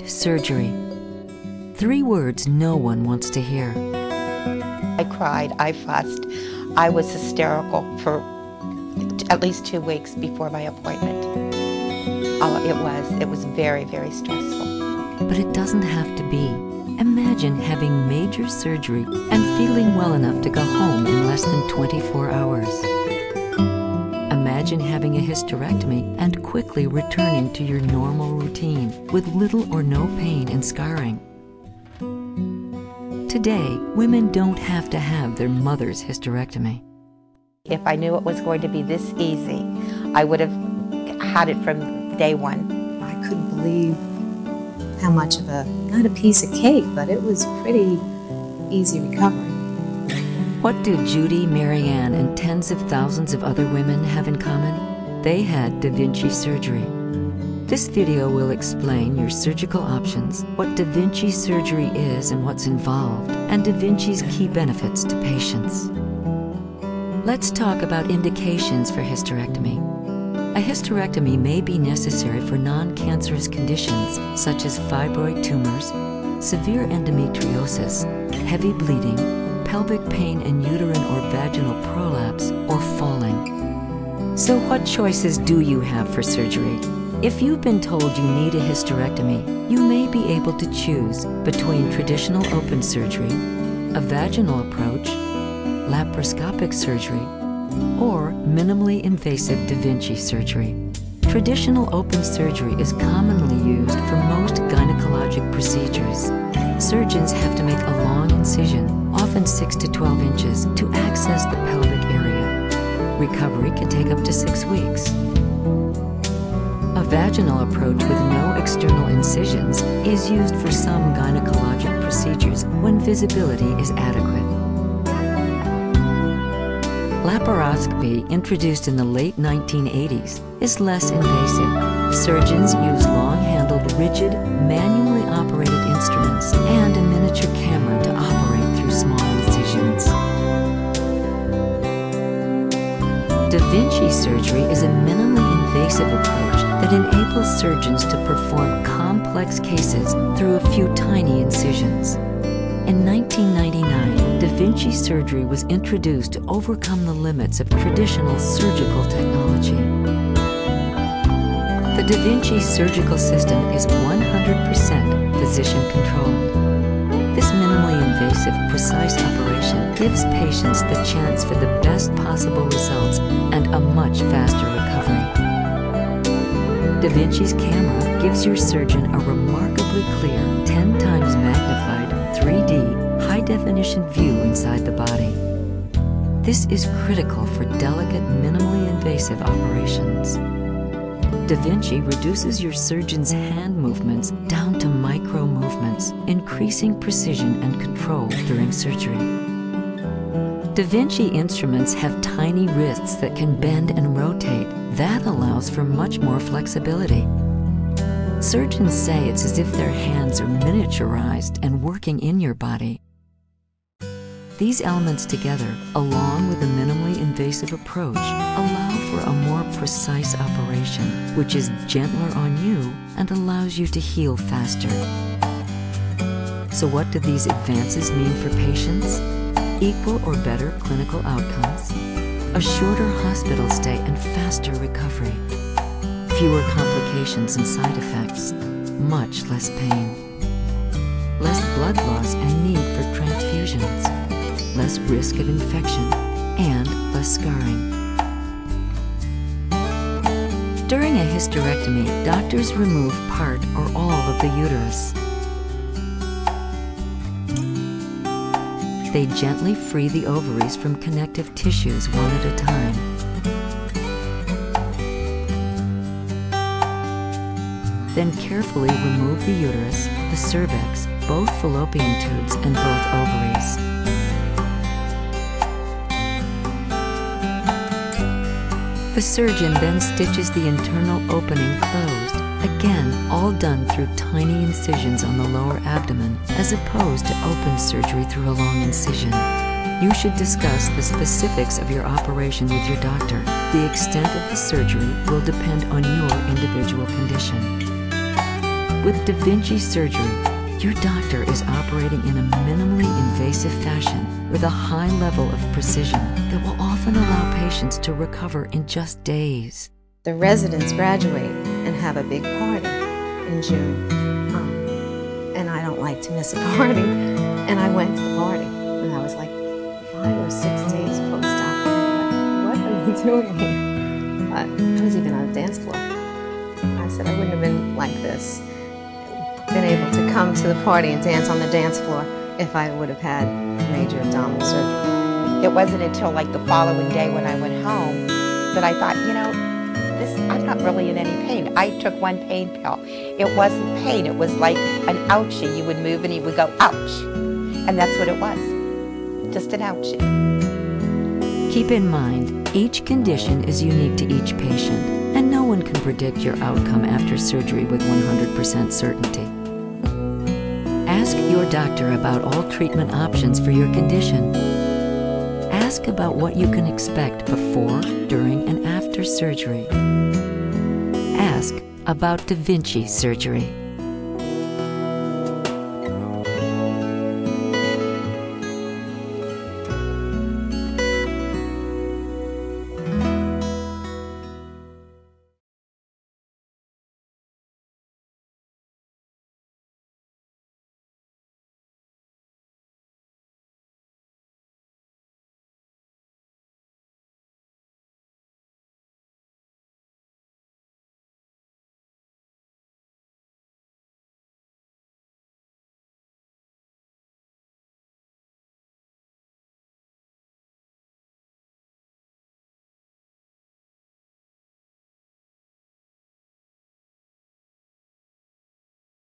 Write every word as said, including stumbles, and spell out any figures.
need surgery. Three words no one wants to hear. I cried, I fussed, I was hysterical for at least two weeks before my appointment. Oh, it was, it was very, very stressful. But it doesn't have to be. Imagine having major surgery and feeling well enough to go home in less than twenty-four hours. Imagine having a hysterectomy and quickly returning to your normal routine with little or no pain and scarring. Today, women don't have to have their mother's hysterectomy. If I knew it was going to be this easy, I would have had it from day one. I couldn't believe how much of a, not a piece of cake, but it was pretty easy recovery. What do Judy, Mary Ann, and tens of thousands of other women have in common? They had da Vinci surgery. This video will explain your surgical options, what da Vinci surgery is and what's involved, and da Vinci's key benefits to patients. Let's talk about indications for hysterectomy. A hysterectomy may be necessary for non-cancerous conditions such as fibroid tumors, severe endometriosis, heavy bleeding, pelvic pain and uterine or vaginal prolapse, or falling. So what choices do you have for surgery? If you've been told you need a hysterectomy, you may be able to choose between traditional open surgery, a vaginal approach, laparoscopic surgery, or minimally invasive da Vinci surgery. Traditional open surgery is commonly used for most gynecologic procedures. Surgeons have to make a long incision, often six to twelve inches, to access the pelvic area. Recovery can take up to six weeks. A vaginal approach with no external incisions is used for some gynecologic procedures when visibility is adequate. Laparoscopy, introduced in the late nineteen eighties, is less invasive. Surgeons use long-handled, rigid, manually operated instruments and a miniature camera to operate through small incisions. Da Vinci surgery is a minimally invasive approach that enables surgeons to perform complex cases through a few tiny incisions. In nineteen ninety-nine, da Vinci surgery was introduced to overcome the limits of traditional surgical technology. The da Vinci surgical system is one hundred percent physician-controlled. This minimally invasive, precise operation gives patients the chance for the best possible results and a much faster recovery. Da Vinci's camera gives your surgeon a remarkably clear, ten times magnified, three D, high-definition view inside the body. This is critical for delicate, minimally invasive operations. Da Vinci reduces your surgeon's hand movements down to micro movements, increasing precision and control during surgery. Da Vinci instruments have tiny wrists that can bend and rotate. That allows for much more flexibility. Surgeons say it's as if their hands are miniaturized and working in your body. These elements together, along with a minimally invasive approach, allow for a more precise operation, which is gentler on you and allows you to heal faster. So what do these advances mean for patients? Equal or better clinical outcomes, a shorter hospital stay and faster recovery, fewer complications and side effects, much less pain, less blood loss and need for transfusions, less risk of infection, and less scarring. During a hysterectomy, doctors remove part or all of the uterus. They gently free the ovaries from connective tissues one at a time. Then carefully remove the uterus, the cervix, both fallopian tubes, and both ovaries. The surgeon then stitches the internal opening closed, again all done through tiny incisions on the lower abdomen as opposed to open surgery through a long incision. You should discuss the specifics of your operation with your doctor. The extent of the surgery will depend on your individual condition. With da Vinci surgery, your doctor is operating in a minimally invasive fashion with a high level of precision that will often allow patients to recover in just days. The residents graduate and have a big party in June. Um, and I don't like to miss a party. And I went to the party and I was like five or six days post-op. Like, what are you doing here? I, I was even on a dance floor. I said I wouldn't have been like this, been able to come to the party and dance on the dance floor if I would have had major abdominal surgery. It wasn't until like the following day when I went home that I thought, you know, This, I'm not really in any pain. I took one pain pill. It wasn't pain. It was like an ouchie. You would move and you would go, ouch. And that's what it was. Just an ouchie. Keep in mind, each condition is unique to each patient, and no one can predict your outcome after surgery with one hundred percent certainty. Ask your doctor about all treatment options for your condition. Ask about what you can expect before, during, and after surgery. Ask about da Vinci surgery.